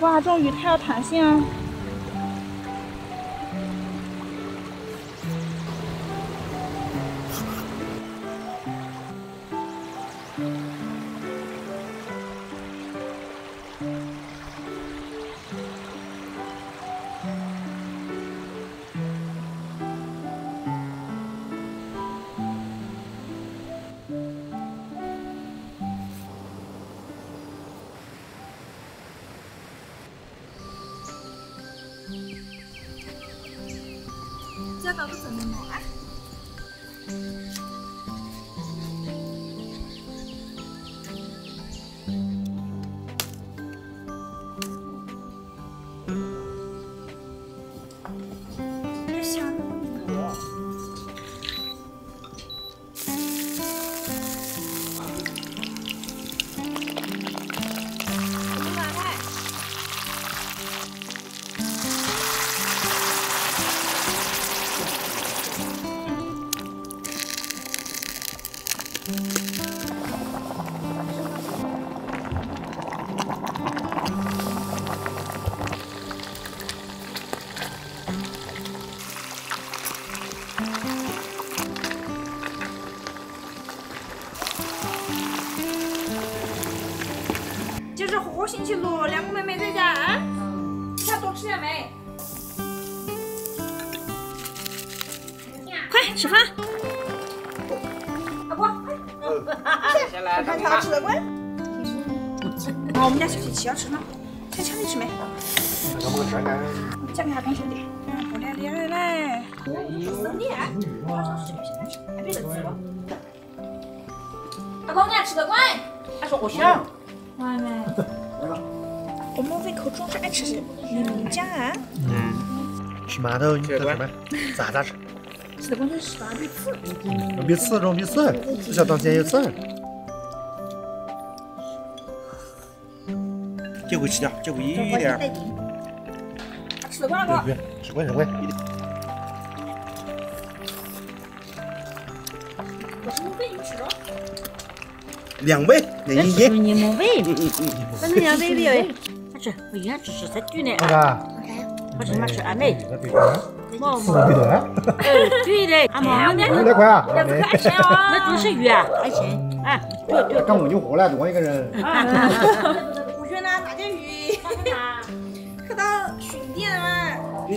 哇，这种鱼它有弹性啊！这个是什么啊？这香的我。我买菜。 今是猴星期六，两个妹妹在家啊，想多吃点没？快吃饭！阿婆，快，来，看你俩吃的快。啊，我们家小琪琪要吃呢，小琪你吃没？能不能吃点？嫁给他干兄弟，我来来来来，兄弟，还别着急了。阿婆，你俩吃的快，他说我想。 妈妈，我们胃口重，爱吃什么？你们家啊？嗯，吃馒头，你吃什么？咋吃？吃的光是吃米糍。米糍，糯米糍，就像当前有糍。这回吃点，这回一点。吃惯了不？吃惯了不？我是没喂你们吃着。 两倍，那一斤。你没喂，那你两倍不要哎。不吃，我一样只吃才对呢。那个，不吃，没吃，俺没。毛毛。对的，俺毛呢？两块啊。两块钱啊。那都是鱼啊，还行。哎，对对。干我就活了，多一个人。我觉得哪点鱼？看到水店啊。有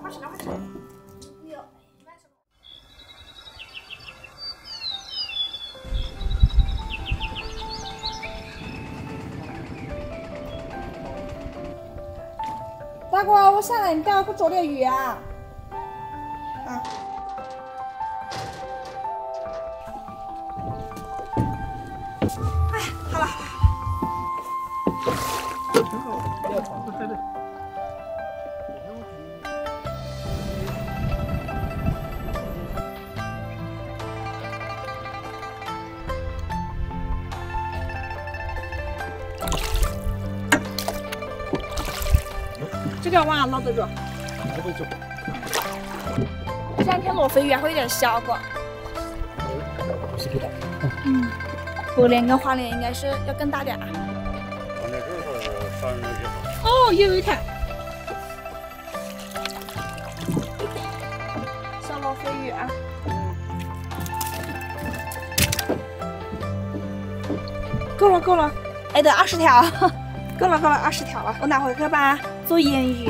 快吃了，快吃了！不要，慢吃。大哥，我下来，你带我去找点鱼啊！ 哎，好了。这叫碗老豆角。老豆角。闪天罗非原会有点小个。嗯。狗莲跟花莲应该是要更大点啊。我那时候是300多斤。哦，也有一台。小罗非鱼啊。 够了够了，还得20条，够了够了20条了，我拿回去吧，做腌鱼。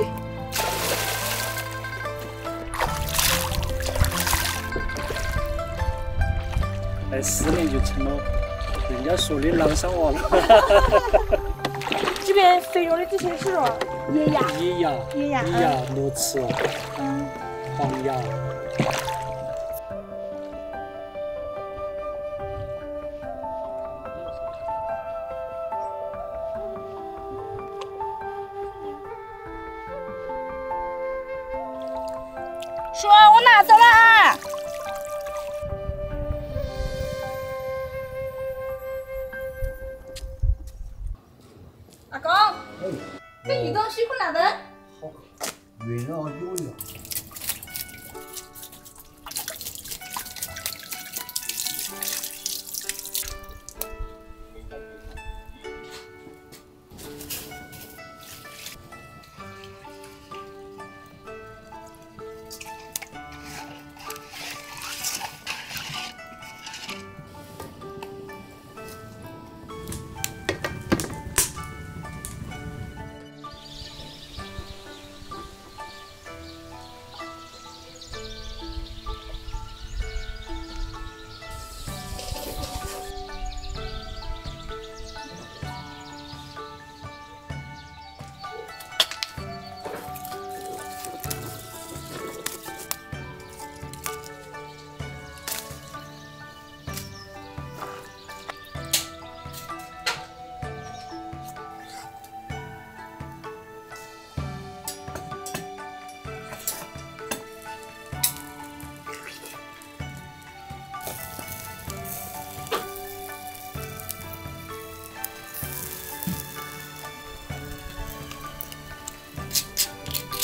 来4年就成了人家说的郎上王了。这边非洲的这些是哦，野鸭、鸬鹚、黄鸭。 叔，我拿走了啊！阿公，这鱼缸水库哪能？好，远了有呀。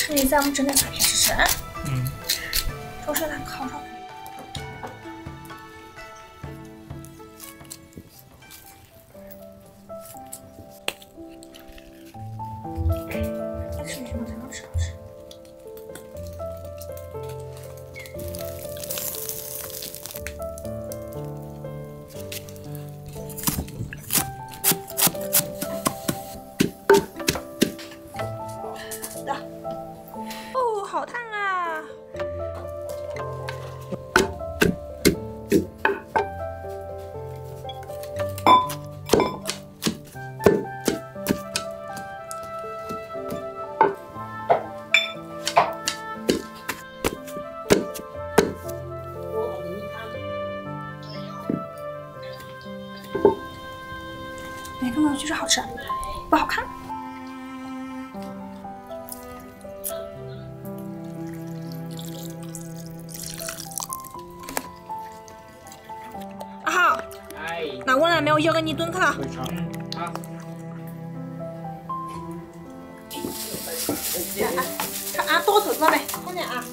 这里再我们整点螃蟹试试啊！嗯，都是拿烤上。爱吃什么咱们吃不吃？来。 好烫啊！没看到就是好吃，不好看。 拿过来没有？要给你炖汤。好。看俺刀头子呗，看见啊？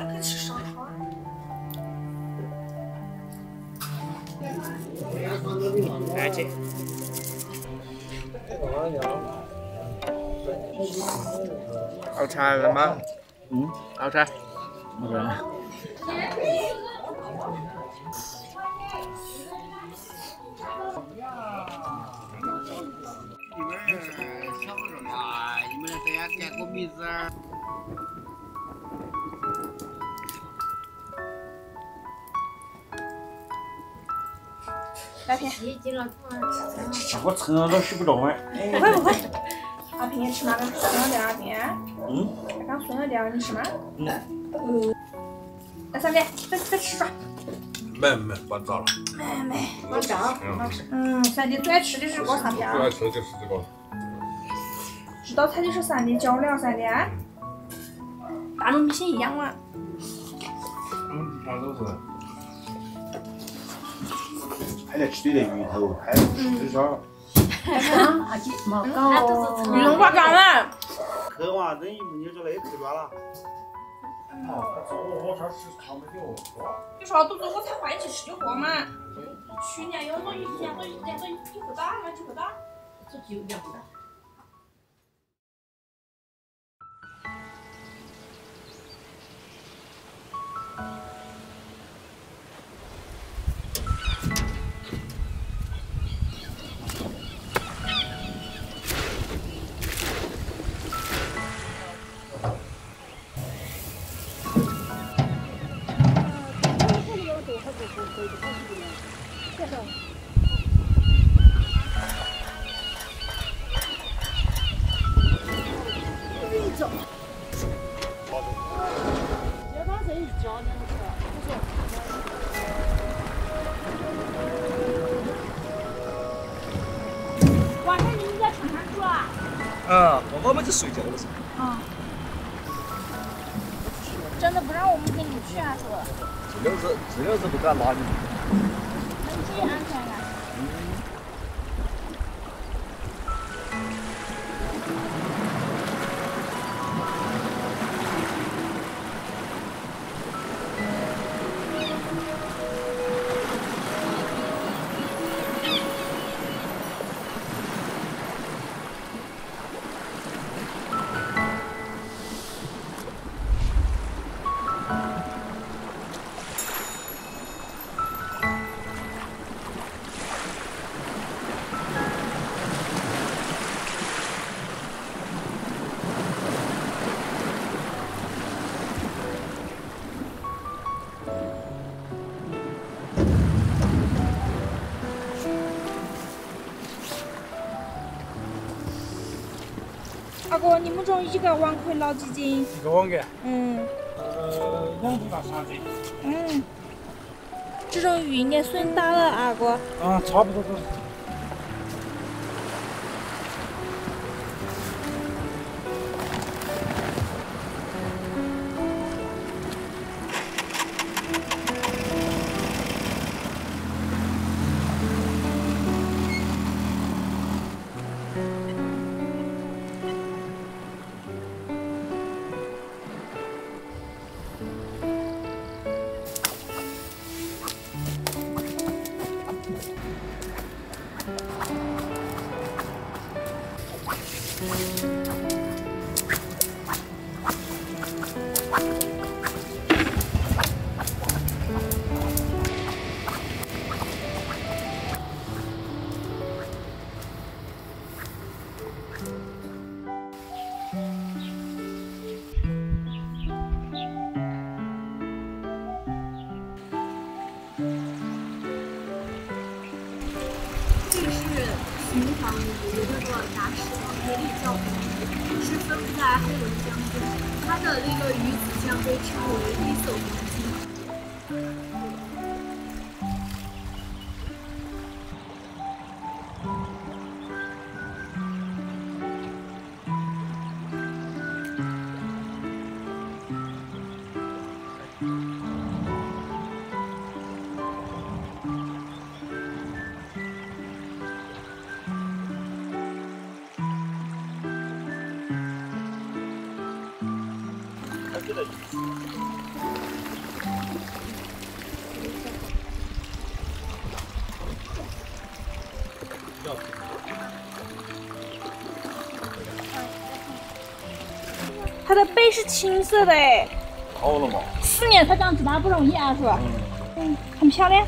俺可吃烧烤。来姐。好吃了吗？嗯，好吃。好吃。 来瓶。我撑着都睡不着哎。不会不会，阿平你吃嘛？刚孙了点阿平。嗯。刚孙了点，你吃嘛？嗯。来三姐，再吃吧。没，我早了。没，我早。嗯，三姐最爱吃的是锅三片。最爱吃就是这个。 这道菜就是三点浇料，打卤米线一样嘛。嗯，啥都是。还得吃点鱼头，还得吃点啥？你能夸张了？渴望人一你这来可着了。我啥吃他们就。就说肚子我才怀起十活嘛，去年要弄一年都年都一口大，还几口大，这就两口大。 睡觉了是吧？啊！真的不让我们跟你去还是？只要是不敢拉你。那你注意安全呀。大哥，你们种一个碗可以捞几斤？一个碗个？嗯。2斤到3斤。嗯。这种鱼应该算大了啊，哥。啊，差不多都是。它的背是青色的哎，好了嘛，4年才长几大不容易啊，是吧？嗯，很漂亮。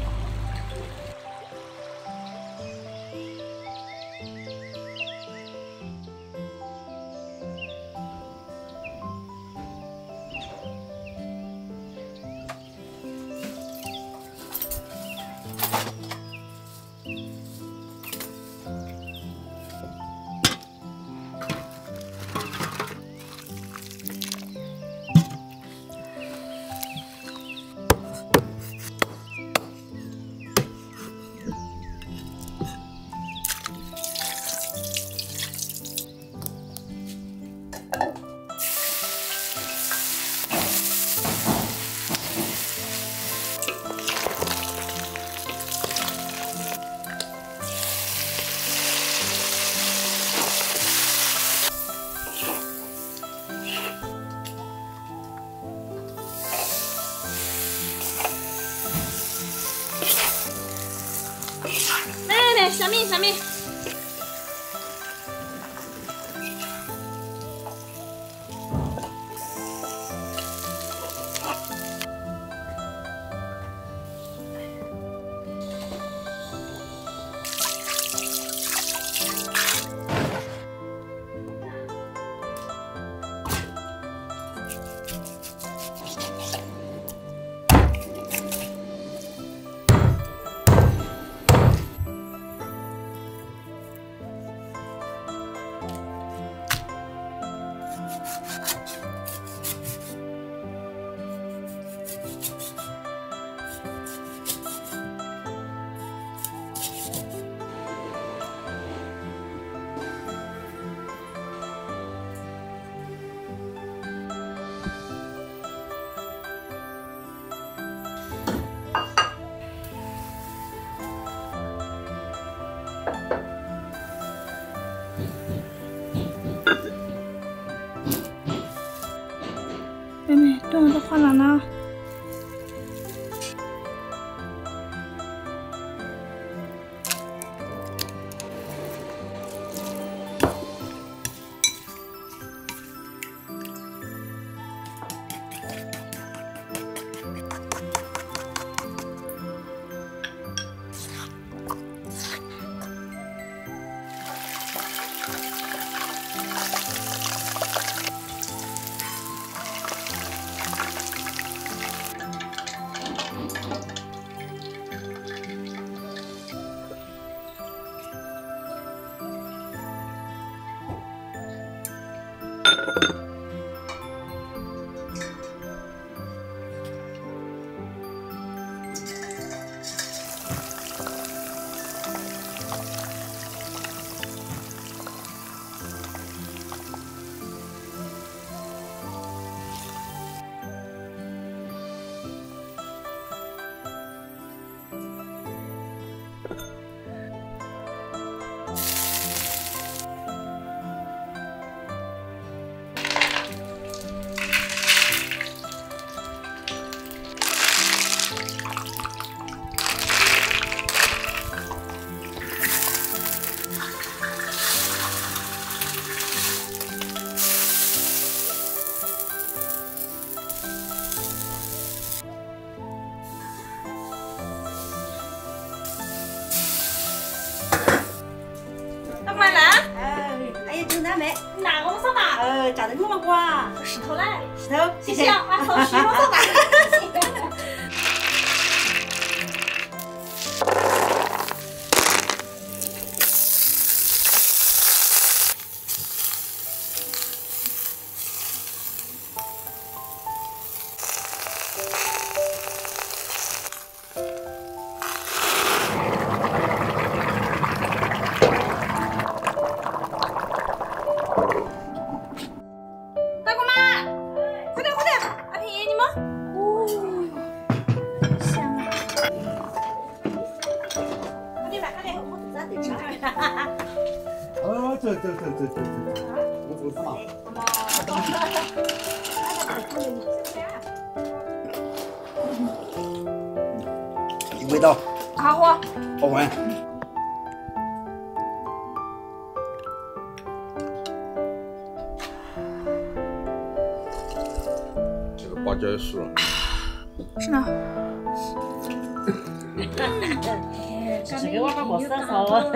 ね、下見下見。这么多花篮呢？长得这么高，石头嘞！石头，谢谢，我从石头上来。味道好喝，好闻。这个芭蕉树是呢。给我把毛丝烧了。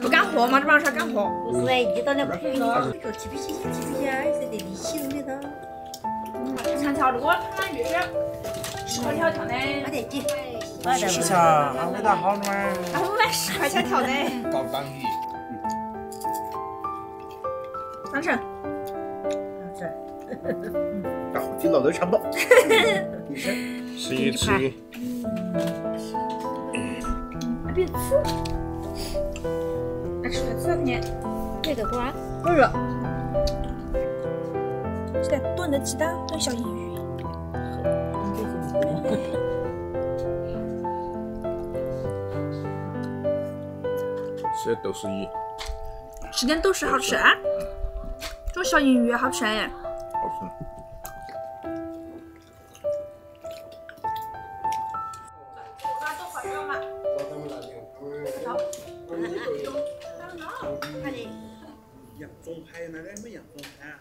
不干活吗？这帮人干活。不是，一到那不睡着。这皮皮皮皮皮，现在力气都没得。长条路，看鱼。10块钱条呢，10块钱，味道好软。俺们买10块钱条呢。高档鱼。难吃。难吃。但我跟老头差不多。你吃。吃鱼吃鱼。俺别吃。俺吃了吃呢，这个瓜，不热。现在炖的鸡蛋，炖小鱼。 这都是鱼，吃点豆豉好吃啊！这种小银鱼好吃哎，好吃。手。看你。洋葱排哪来没洋葱排啊？